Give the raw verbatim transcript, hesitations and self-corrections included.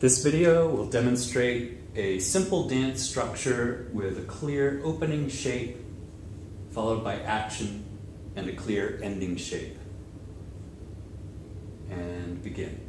This video will demonstrate a simple dance structure with a clear opening shape followed by action and a clear ending shape. And begin.